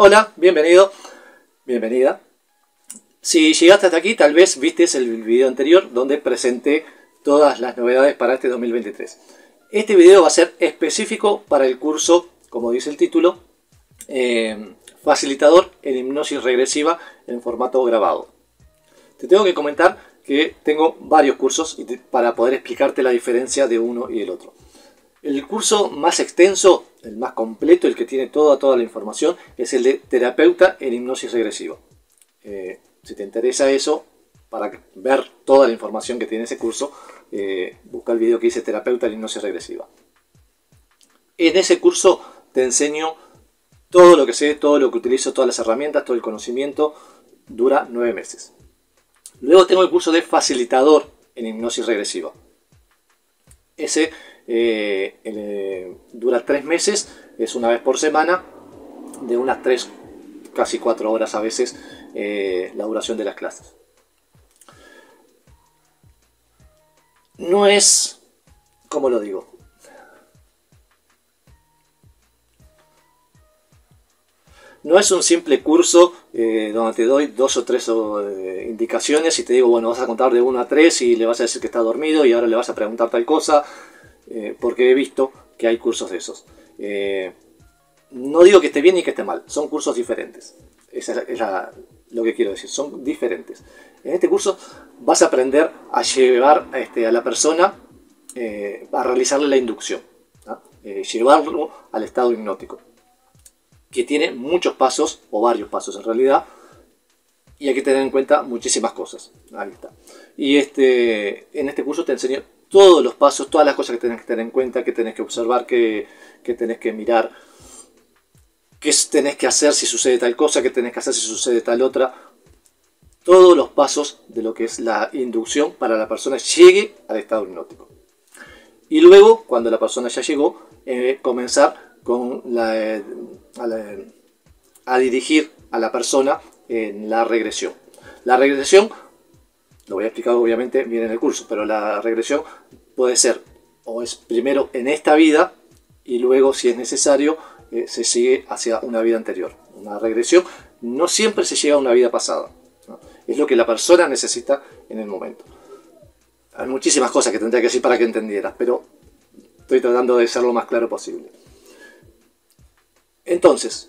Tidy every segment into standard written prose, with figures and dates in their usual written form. Hola, bienvenido, bienvenida. Si llegaste hasta aquí, tal vez viste el video anterior donde presenté todas las novedades para este 2023. Este video va a ser específico para el curso, como dice el título, facilitador en hipnosis regresiva en formato grabado. Te tengo que comentar que tengo varios cursos para poder explicarte la diferencia de uno y el otro. El curso más extenso, el más completo, el que tiene toda la información, es el de terapeuta en hipnosis regresiva. Si te interesa eso, para ver toda la información que tiene ese curso, busca el video que dice terapeuta en hipnosis regresiva. En ese curso te enseño todo lo que sé, todo lo que utilizo, todas las herramientas, todo el conocimiento. Dura 9 meses. Luego tengo el curso de facilitador en hipnosis regresiva. Ese dura 3 meses, es una vez por semana, de unas 3, casi 4 horas a veces la duración de las clases. No es, ¿cómo lo digo? No es un simple curso donde te doy 2 o 3 indicaciones y te digo, bueno, vas a contar de 1 a 3 y le vas a decir que está dormido y ahora le vas a preguntar tal cosa, porque he visto que hay cursos de esos. No digo que esté bien ni que esté mal, son cursos diferentes. Esa es lo que quiero decir, son diferentes. En este curso vas a aprender a llevar a la persona, a realizarle la inducción, ¿no? Llevarlo al estado hipnótico, que tiene muchos pasos, o varios pasos en realidad, y hay que tener en cuenta muchísimas cosas. Ahí está. Y en este curso te enseño todos los pasos, todas las cosas que tenés que tener en cuenta, que tenés que observar, que tenés que mirar, qué tenés que hacer si sucede tal cosa, qué tenés que hacer si sucede tal otra. Todos los pasos de lo que es la inducción para que la persona llegue al estado hipnótico. Y luego, cuando la persona ya llegó, comenzar con a dirigir a la persona en la regresión. La regresión, lo voy a explicar obviamente bien en el curso, pero la regresión puede ser, o es primero en esta vida, y luego si es necesario se sigue hacia una vida anterior. Una regresión no siempre se llega a una vida pasada, ¿no? Es lo que la persona necesita en el momento. Hay muchísimas cosas que tendría que decir para que entendieras, pero estoy tratando de ser lo más claro posible. Entonces,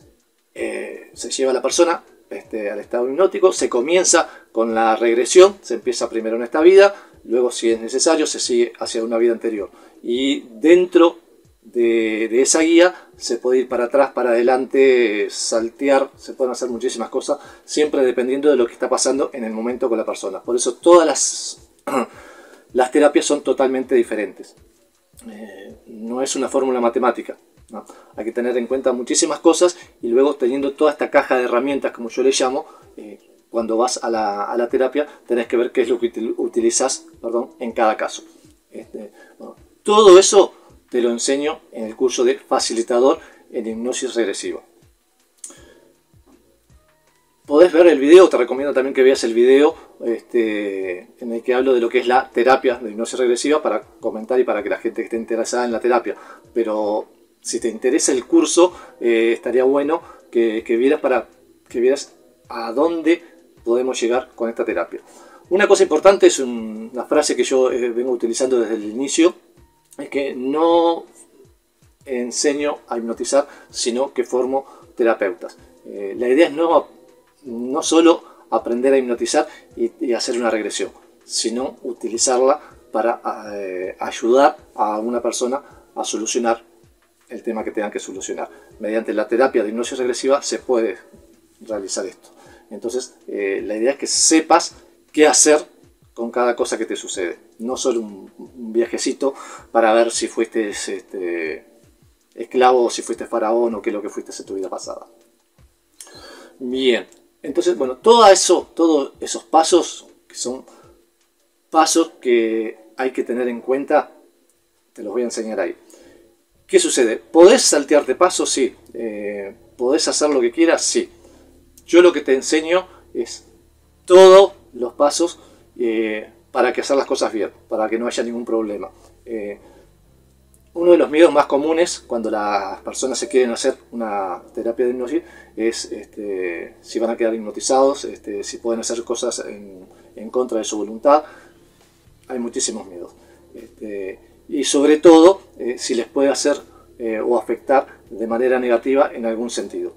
se lleva a la persona al estado hipnótico, se comienza con la regresión, se empieza primero en esta vida, luego si es necesario se sigue hacia una vida anterior. Y dentro de esa guía se puede ir para atrás, para adelante, saltear, se pueden hacer muchísimas cosas, siempre dependiendo de lo que está pasando en el momento con la persona. Por eso todas las terapias son totalmente diferentes. No es una fórmula matemática, ¿no? Hay que tener en cuenta muchísimas cosas y luego teniendo toda esta caja de herramientas, como yo le llamo, cuando vas a la terapia tenés que ver qué es lo que utilizás, perdón, en cada caso. Bueno, todo eso te lo enseño en el curso de facilitador en hipnosis regresiva. Podés ver el video, te recomiendo también que veas el video en el que hablo de lo que es la terapia de hipnosis regresiva para comentar y para que la gente esté interesada en la terapia, pero si te interesa el curso, estaría bueno que vieras a dónde podemos llegar con esta terapia. Una cosa importante es una frase que yo vengo utilizando desde el inicio, es que no enseño a hipnotizar, sino que formo terapeutas. La idea es no solo aprender a hipnotizar y hacer una regresión, sino utilizarla para ayudar a una persona a solucionar el tema que tengan que solucionar. Mediante la terapia de hipnosis regresiva se puede realizar esto. Entonces, la idea es que sepas qué hacer con cada cosa que te sucede. No solo un viajecito para ver si fuiste esclavo o si fuiste faraón o qué es lo que fuiste en tu vida pasada. Bien, entonces, bueno, todos esos pasos, que son pasos que hay que tener en cuenta, te los voy a enseñar ahí. ¿Qué sucede? ¿Podés saltearte pasos? Sí. ¿Podés hacer lo que quieras? Sí. Yo lo que te enseño es todos los pasos para que hacer las cosas bien, para que no haya ningún problema. Uno de los miedos más comunes cuando las personas se quieren hacer una terapia de hipnosis es si van a quedar hipnotizados, si pueden hacer cosas en contra de su voluntad. Hay muchísimos miedos. Y sobre todo si les puede hacer o afectar de manera negativa en algún sentido.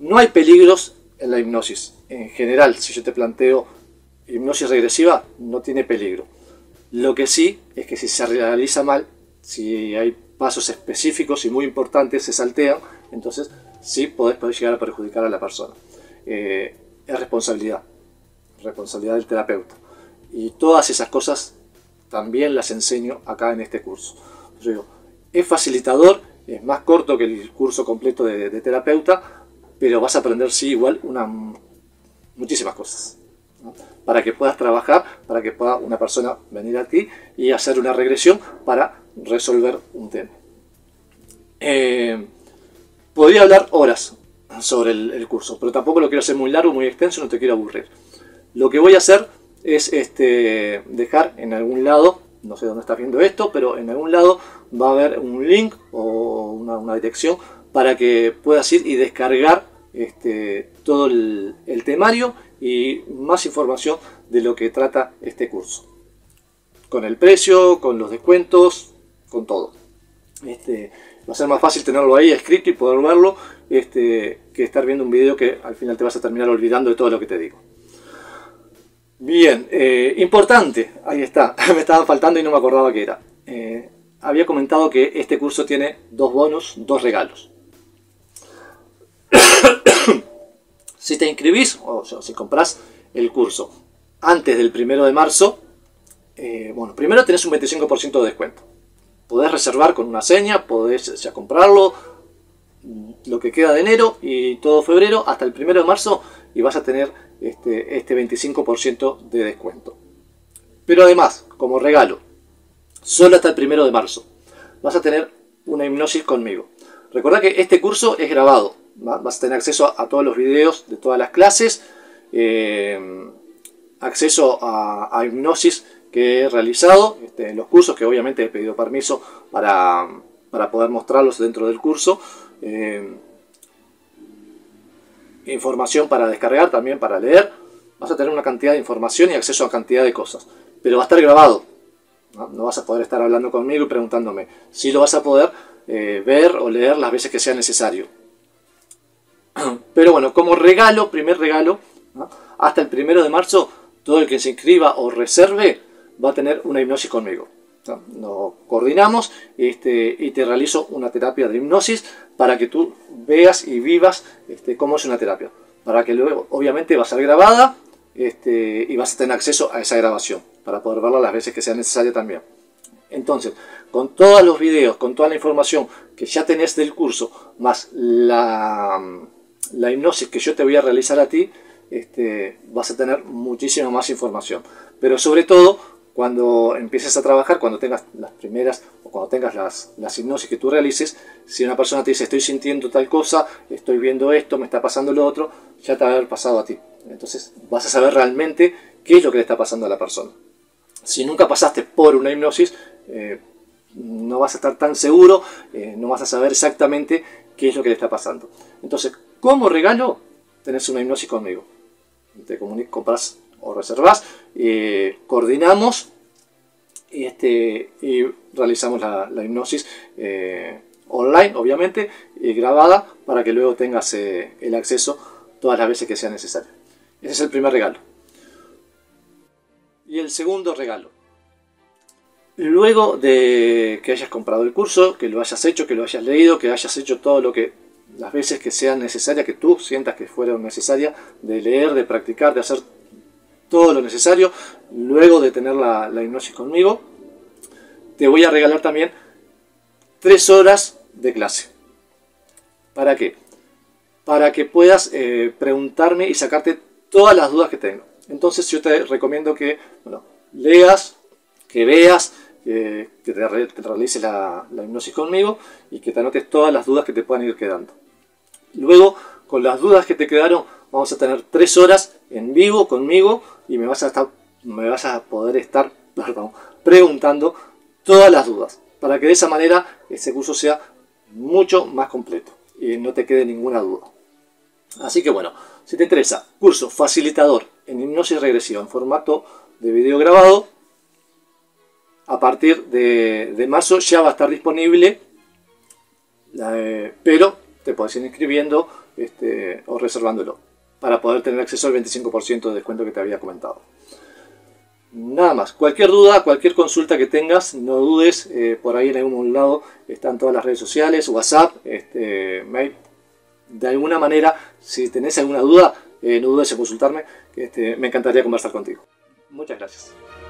No hay peligros en la hipnosis. En general, si yo te planteo hipnosis regresiva, no tiene peligro. Lo que sí es que si se realiza mal, si hay pasos específicos y muy importantes se saltean, entonces sí podés llegar a perjudicar a la persona. Es responsabilidad del terapeuta. Y todas esas cosas también las enseño acá en este curso. Yo digo, es facilitador, es más corto que el curso completo de terapeuta, pero vas a aprender sí igual muchísimas cosas, ¿no? Para que puedas trabajar, para que pueda una persona venir a ti y hacer una regresión para resolver un tema. Podría hablar horas sobre el curso, pero tampoco lo quiero hacer muy largo, muy extenso, no te quiero aburrir. Lo que voy a hacer es dejar en algún lado, no sé dónde estás viendo esto, pero en algún lado va a haber un link o una dirección para que puedas ir y descargar todo el temario y más información de lo que trata este curso. Con el precio, con los descuentos, con todo. Va a ser más fácil tenerlo ahí escrito y poder verlo que estar viendo un video que al final te vas a terminar olvidando de todo lo que te digo. Bien, importante, ahí está, me estaba faltando y no me acordaba que era. Había comentado que este curso tiene 2 bonos, 2 regalos. Si te inscribís o si compras el curso antes del 1 de marzo, primero tenés un 25% de descuento. Podés reservar con una seña, podés ya comprarlo, lo que queda de enero y todo febrero hasta el 1 de marzo y vas a tener este 25% de descuento. Pero además, como regalo, solo hasta el 1 de marzo, vas a tener una hipnosis conmigo. Recordá que este curso es grabado. Vas a tener acceso a todos los videos de todas las clases, acceso a hipnosis que he realizado en los cursos, que obviamente he pedido permiso para poder mostrarlos dentro del curso, información para descargar también, para leer. Vas a tener una cantidad de información y acceso a cantidad de cosas, pero va a estar grabado, ¿no? No vas a poder estar hablando conmigo y preguntándome. Sí lo vas a poder ver o leer las veces que sea necesario. Pero bueno, como regalo, primer regalo, ¿no? Hasta el 1 de marzo, todo el que se inscriba o reserve va a tener una hipnosis conmigo, ¿no? Nos coordinamos y te realizo una terapia de hipnosis para que tú veas y vivas cómo es una terapia. Para que luego, obviamente, va a ser grabada y vas a tener acceso a esa grabación para poder verla las veces que sea necesaria también. Entonces, con todos los videos, con toda la información que ya tenés del curso, más la hipnosis que yo te voy a realizar a ti, vas a tener muchísima más información. Pero sobre todo, cuando empieces a trabajar, cuando tengas las primeras o cuando tengas las hipnosis que tú realices, si una persona te dice estoy sintiendo tal cosa, estoy viendo esto, me está pasando lo otro, ya te va a haber pasado a ti. Entonces vas a saber realmente qué es lo que le está pasando a la persona. Si nunca pasaste por una hipnosis, no vas a estar tan seguro, no vas a saber exactamente qué es lo que le está pasando. Entonces, como regalo, tenés una hipnosis conmigo. Te comunicas, compras o reservas, coordinamos y realizamos la hipnosis online, obviamente, y grabada para que luego tengas el acceso todas las veces que sea necesario. Ese es el primer regalo. Y el segundo regalo. Luego de que hayas comprado el curso, que lo hayas hecho, que lo hayas leído, que hayas hecho todo lo que las veces que sean necesarias, que tú sientas que fueron necesarias, de leer, de practicar, de hacer todo lo necesario, luego de tener la hipnosis conmigo, te voy a regalar también 3 horas de clase. ¿Para qué? Para que puedas preguntarme y sacarte todas las dudas que tengo. Entonces yo te recomiendo que leas, que veas, que te realices la hipnosis conmigo y que te anotes todas las dudas que te puedan ir quedando. Luego, con las dudas que te quedaron, vamos a tener 3 horas en vivo conmigo y me vas a poder estar preguntando todas las dudas. para que de esa manera ese curso sea mucho más completo y no te quede ninguna duda. Así que bueno, si te interesa curso facilitador en hipnosis regresiva en formato de video grabado, a partir de marzo ya va a estar disponible, pero te puedes ir inscribiendo o reservándolo para poder tener acceso al 25% de descuento que te había comentado. Nada más, cualquier duda, cualquier consulta que tengas, no dudes, por ahí en algún lado están todas las redes sociales, WhatsApp, mail. De alguna manera, si tenés alguna duda, no dudes en consultarme, me encantaría conversar contigo. Muchas gracias.